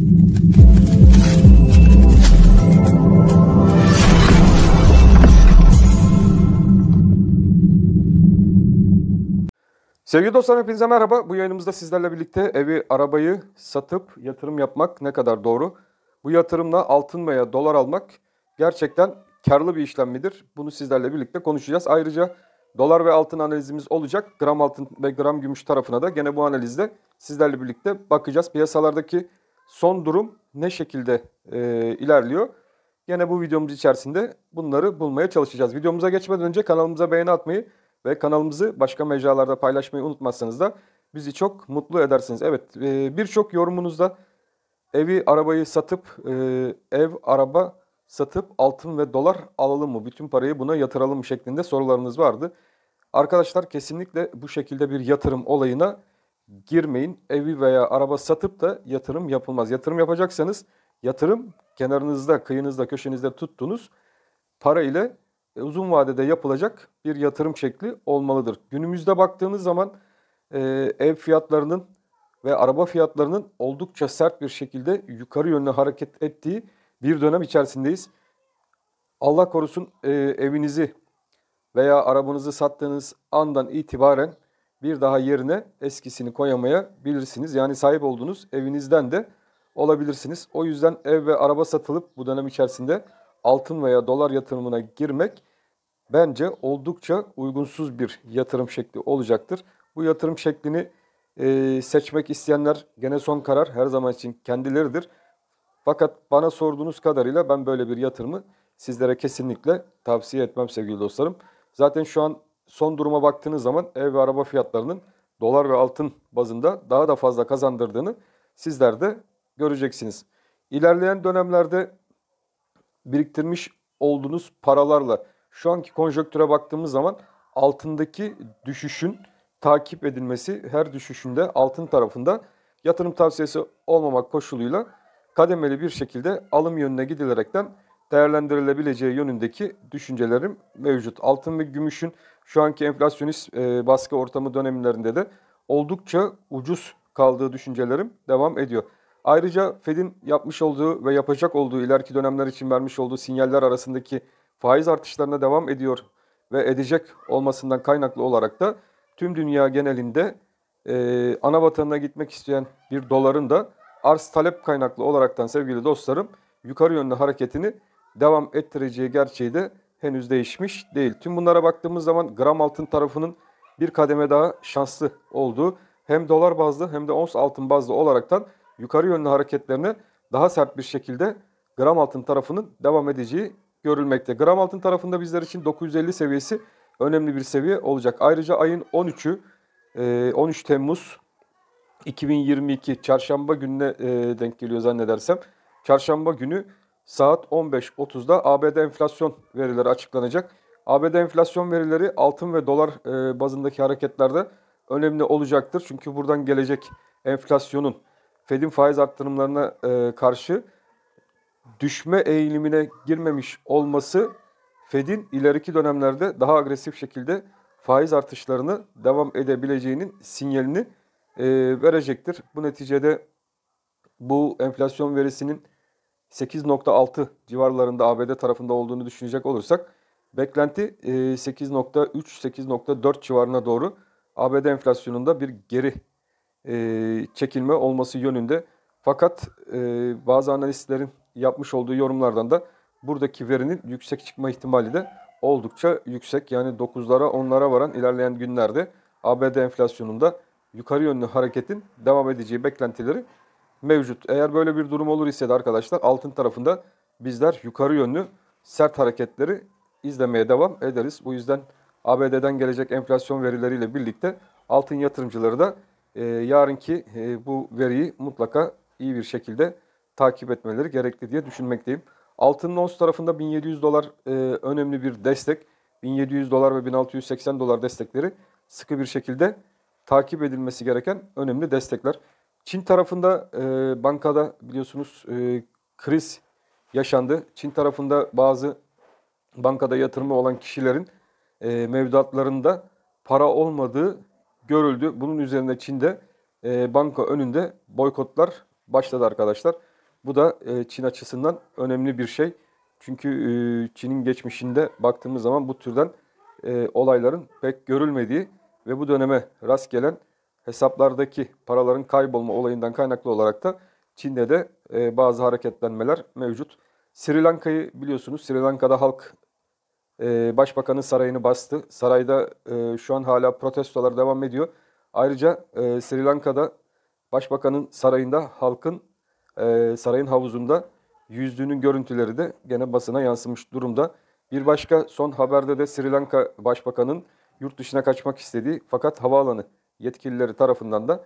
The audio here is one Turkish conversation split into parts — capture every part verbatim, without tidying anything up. Sevgili dostlar, hepinize merhaba. Bu yayınımızda sizlerle birlikte evi, arabayı satıp yatırım yapmak ne kadar doğru? Bu yatırımla altın veya dolar almak gerçekten karlı bir işlem midir? Bunu sizlerle birlikte konuşacağız. Ayrıca dolar ve altın analizimiz olacak. Gram altın ve gram gümüş tarafına da gene bu analizde sizlerle birlikte bakacağız. Piyasalardaki son durum ne şekilde e, ilerliyor? Gene bu videomuz içerisinde bunları bulmaya çalışacağız. Videomuza geçmeden önce kanalımıza beğeni atmayı ve kanalımızı başka mecralarda paylaşmayı unutmazsanız da bizi çok mutlu edersiniz. Evet, e, birçok yorumunuzda evi, arabayı satıp, e, ev, araba satıp altın ve dolar alalım mı? Bütün parayı buna yatıralım şeklinde sorularınız vardı. Arkadaşlar, kesinlikle bu şekilde bir yatırım olayına girmeyin. Evi veya araba satıp da yatırım yapılmaz. Yatırım yapacaksanız yatırım kenarınızda, kıyınızda, köşenizde tuttuğunuz para ile uzun vadede yapılacak bir yatırım şekli olmalıdır. Günümüzde baktığınız zaman ev fiyatlarının ve araba fiyatlarının oldukça sert bir şekilde yukarı yönlü hareket ettiği bir dönem içerisindeyiz. Allah korusun, evinizi veya arabanızı sattığınız andan itibaren bir daha yerine eskisini koyamayabilirsiniz. Yani sahip olduğunuz evinizden de olabilirsiniz. O yüzden ev ve araba satılıp bu dönem içerisinde altın veya dolar yatırımına girmek bence oldukça uygunsuz bir yatırım şekli olacaktır. Bu yatırım şeklini e, seçmek isteyenler gene son karar her zaman için kendileridir. Fakat bana sorduğunuz kadarıyla ben böyle bir yatırımı sizlere kesinlikle tavsiye etmem sevgili dostlarım. Zaten şu an son duruma baktığınız zaman ev ve araba fiyatlarının dolar ve altın bazında daha da fazla kazandırdığını sizler de göreceksiniz. İlerleyen dönemlerde biriktirmiş olduğunuz paralarla şu anki konjonktüre baktığımız zaman altındaki düşüşün takip edilmesi, her düşüşünde altın tarafında yatırım tavsiyesi olmamak koşuluyla kademeli bir şekilde alım yönüne gidilerekten değerlendirilebileceği yönündeki düşüncelerim mevcut. Altın ve gümüşün şu anki enflasyonist baskı ortamı dönemlerinde de oldukça ucuz kaldığı düşüncelerim devam ediyor. Ayrıca Fed'in yapmış olduğu ve yapacak olduğu ileriki dönemler için vermiş olduğu sinyaller arasındaki faiz artışlarına devam ediyor ve edecek olmasından kaynaklı olarak da tüm dünya genelinde e, ana vatanına gitmek isteyen bir doların da arz talep kaynaklı olaraktan sevgili dostlarım yukarı yönlü hareketini devam ettireceği gerçeği de henüz değişmiş değil. Tüm bunlara baktığımız zaman gram altın tarafının bir kademe daha şanslı olduğu, hem dolar bazlı hem de ons altın bazlı olaraktan yukarı yönlü hareketlerine daha sert bir şekilde gram altın tarafının devam edeceği görülmekte. Gram altın tarafında bizler için dokuz yüz elli seviyesi önemli bir seviye olacak. Ayrıca ayın on üçü, on üç Temmuz iki bin yirmi iki çarşamba gününe denk geliyor zannedersem. Çarşamba günü saat on beş otuzda A B D enflasyon verileri açıklanacak. A B D enflasyon verileri altın ve dolar bazındaki hareketlerde önemli olacaktır. Çünkü buradan gelecek enflasyonun Fed'in faiz arttırımlarına e, karşı düşme eğilimine girmemiş olması Fed'in ileriki dönemlerde daha agresif şekilde faiz artışlarını devam edebileceğinin sinyalini e, verecektir. Bu neticede bu enflasyon verisinin sekiz nokta altı civarlarında A B D tarafında olduğunu düşünecek olursak beklenti e, sekiz nokta üç sekiz nokta dört civarına doğru A B D enflasyonunda bir geri Ee, çekilme olması yönünde. Fakat e, bazı analistlerin yapmış olduğu yorumlardan da buradaki verinin yüksek çıkma ihtimali de oldukça yüksek. Yani dokuzlara onlara varan ilerleyen günlerde A B D enflasyonunda yukarı yönlü hareketin devam edeceği beklentileri mevcut. Eğer böyle bir durum olur ise de arkadaşlar altın tarafında bizler yukarı yönlü sert hareketleri izlemeye devam ederiz. Bu yüzden A B D'den gelecek enflasyon verileriyle birlikte altın yatırımcıları da E, yarınki e, bu veriyi mutlaka iyi bir şekilde takip etmeleri gerekli diye düşünmekteyim. Altının ons tarafında bin yedi yüz dolar e, önemli bir destek. bin yedi yüz dolar ve bin altı yüz seksen dolar destekleri sıkı bir şekilde takip edilmesi gereken önemli destekler. Çin tarafında e, bankada biliyorsunuz e, kriz yaşandı. Çin tarafında bazı bankada yatırımı olan kişilerin e, mevduatlarında para olmadığı görüldü. Bunun üzerine Çin'de e, banka önünde boykotlar başladı arkadaşlar. Bu da Çin açısından önemli bir şey. Çünkü Çin'in geçmişinde baktığımız zaman bu türden olayların pek görülmediği ve bu döneme rast gelen hesaplardaki paraların kaybolma olayından kaynaklı olarak da Çin'de de bazı hareketlenmeler mevcut. Sri Lanka'yı biliyorsunuz. Sri Lanka'da halk başbakanın sarayını bastı. Sarayda şu an hala protestolar devam ediyor. Ayrıca Sri Lanka'da başbakanın sarayında halkın sarayın havuzunda yüzdüğünün görüntüleri de gene basına yansımış durumda. Bir başka son haberde de Sri Lanka Başbakanı'nın yurt dışına kaçmak istediği fakat havaalanı yetkilileri tarafından da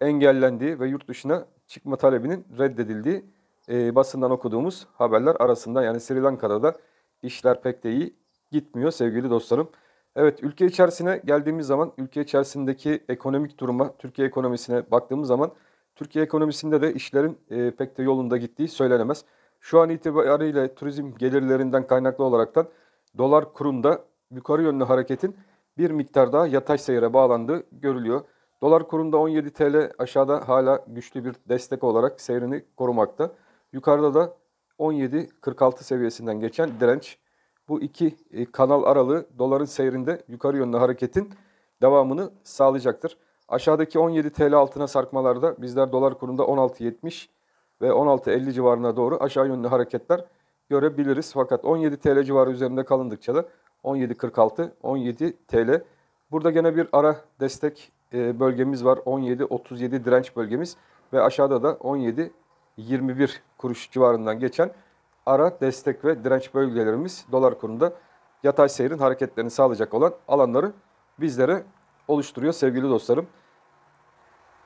engellendiği ve yurt dışına çıkma talebinin reddedildiği e, basından okuduğumuz haberler arasında. Yani Sri Lanka'da da işler pek de iyi gitmiyor sevgili dostlarım. Evet, ülke içerisine geldiğimiz zaman ülke içerisindeki ekonomik duruma, Türkiye ekonomisine baktığımız zaman Türkiye ekonomisinde de işlerin e, pek de yolunda gittiği söylenemez. Şu an itibariyle turizm gelirlerinden kaynaklı olaraktan dolar kurunda yukarı yönlü hareketin bir miktar daha yatay seyre bağlandığı görülüyor. Dolar kurunda on yedi T L aşağıda hala güçlü bir destek olarak seyrini korumakta. Yukarıda da on yedi kırk altı seviyesinden geçen direnç. Bu iki kanal aralığı doların seyrinde yukarı yönlü hareketin devamını sağlayacaktır. Aşağıdaki on yedi T L altına sarkmalarda bizler dolar kurunda on altı yetmiş ve on altı elli civarına doğru aşağı yönlü hareketler görebiliriz. Fakat on yedi T L civarı üzerinde kalındıkça da on yedi kırk altı, on yedi T L. Burada gene bir ara destek bölgemiz var. on yedi otuz yedi direnç bölgemiz ve aşağıda da on yedi yirmi bir kuruş civarından geçen ara destek ve direnç bölgelerimiz dolar kurunda yatay seyrin hareketlerini sağlayacak olan alanları bizlere oluşturuyor sevgili dostlarım.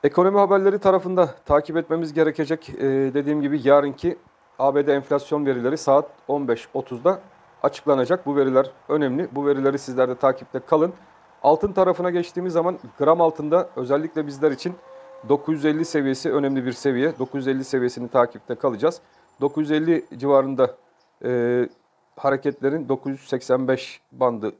Ekonomi haberleri tarafında takip etmemiz gerekecek. Ee, dediğim gibi yarınki A B D enflasyon verileri saat on beş otuzda açıklanacak. Bu veriler önemli. Bu verileri sizler de takipte kalın. Altın tarafına geçtiğimiz zaman gram altında özellikle bizler için dokuz yüz elli seviyesi önemli bir seviye. dokuz yüz elli seviyesini takipte kalacağız. dokuz yüz elli civarında e, hareketlerin dokuz yüz seksen beş bandı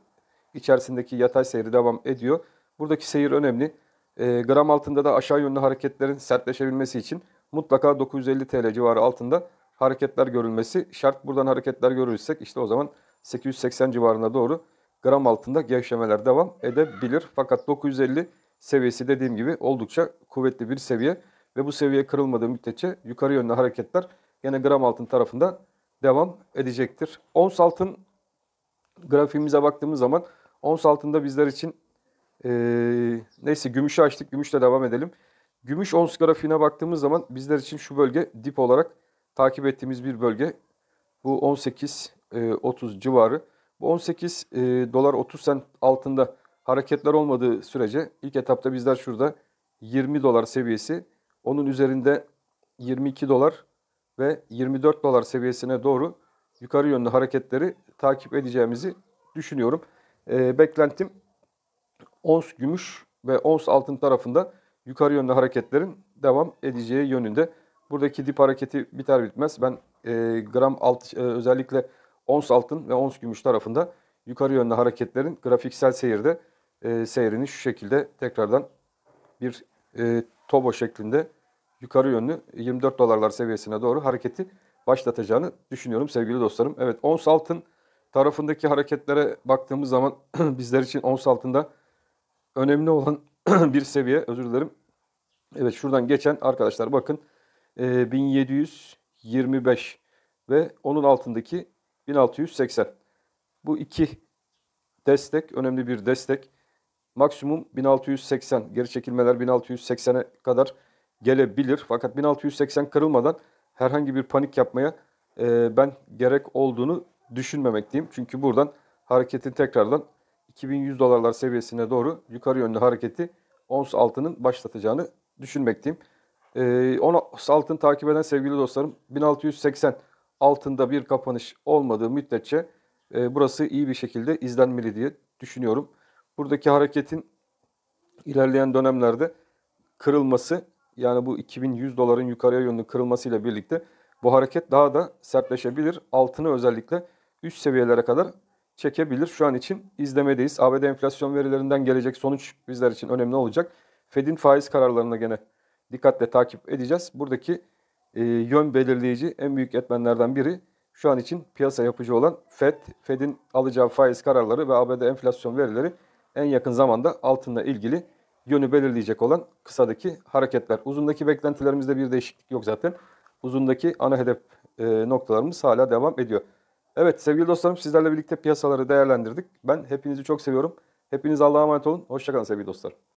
içerisindeki yatay seyri devam ediyor. Buradaki seyir önemli. E, gram altında da aşağı yönlü hareketlerin sertleşebilmesi için mutlaka dokuz yüz elli T L civarı altında hareketler görülmesi şart. Buradan hareketler görürsek işte o zaman sekiz yüz seksen civarına doğru gram altında gevşemeler devam edebilir. Fakat dokuz yüz elli seviyesi dediğim gibi oldukça kuvvetli bir seviye ve bu seviye kırılmadığı müddetçe yukarı yönlü hareketler yine gram altın tarafında devam edecektir. Ons altın grafiğimize baktığımız zaman ons altında bizler için Ee, neyse gümüşü açtık. Gümüşle devam edelim. Gümüş ons grafiğine baktığımız zaman bizler için şu bölge dip olarak takip ettiğimiz bir bölge. Bu on sekiz otuz civarı. Bu on sekiz dolar otuz sent altında hareketler olmadığı sürece ilk etapta bizler şurada yirmi dolar seviyesi, onun üzerinde yirmi iki dolar ve yirmi dört dolar seviyesine doğru yukarı yönlü hareketleri takip edeceğimizi düşünüyorum. Ee, beklentim ons gümüş ve ons altın tarafında yukarı yönlü hareketlerin devam edeceği yönünde. Buradaki dip hareketi biter bitmez ben e, gram alt, e, özellikle ons altın ve ons gümüş tarafında yukarı yönlü hareketlerin grafiksel seyirde e, seyrini şu şekilde tekrardan bir e, tobo şeklinde yukarı yönlü yirmi dört dolarlar seviyesine doğru hareketi başlatacağını düşünüyorum sevgili dostlarım. Evet, ons altın tarafındaki hareketlere baktığımız zaman bizler için ons altında önemli olan bir seviye, özür dilerim. Evet, şuradan geçen arkadaşlar bakın e, bin yedi yüz yirmi beş ve onun altındaki bin altı yüz seksen. Bu iki destek, önemli bir destek. Maksimum bin altı yüz seksen, geri çekilmeler bin altı yüz seksene kadar gelebilir. Fakat bin altı yüz seksen kırılmadan herhangi bir panik yapmaya e, ben gerek olduğunu düşünmemekteyim. Çünkü buradan hareketin tekrardan iki bin yüz dolarlar seviyesine doğru yukarı yönlü hareketi ons altının başlatacağını düşünmekteyim. E, ons altın takip eden sevgili dostlarım, bin altı yüz seksen altında bir kapanış olmadığı müddetçe e, burası iyi bir şekilde izlenmeli diye düşünüyorum. Buradaki hareketin ilerleyen dönemlerde kırılması, yani bu iki bin yüz doların yukarıya yönlü kırılmasıyla birlikte bu hareket daha da sertleşebilir. Altını özellikle üst seviyelere kadar çekebilir. Şu an için izlemedeyiz. A B D enflasyon verilerinden gelecek sonuç bizler için önemli olacak. Fed'in faiz kararlarına gene dikkatle takip edeceğiz. Buradaki e, yön belirleyici en büyük etmenlerden biri şu an için piyasa yapıcı olan Fed. Fed'in alacağı faiz kararları ve A B D enflasyon verileri en yakın zamanda altınla ilgili yönü belirleyecek olan kısadaki hareketler. Uzundaki beklentilerimizde bir değişiklik yok zaten. Uzundaki ana hedef e, noktalarımız hala devam ediyor. Evet sevgili dostlarım, sizlerle birlikte piyasaları değerlendirdik. Ben hepinizi çok seviyorum. Hepiniz Allah'a emanet olun. Hoşça kalın sevgili dostlar.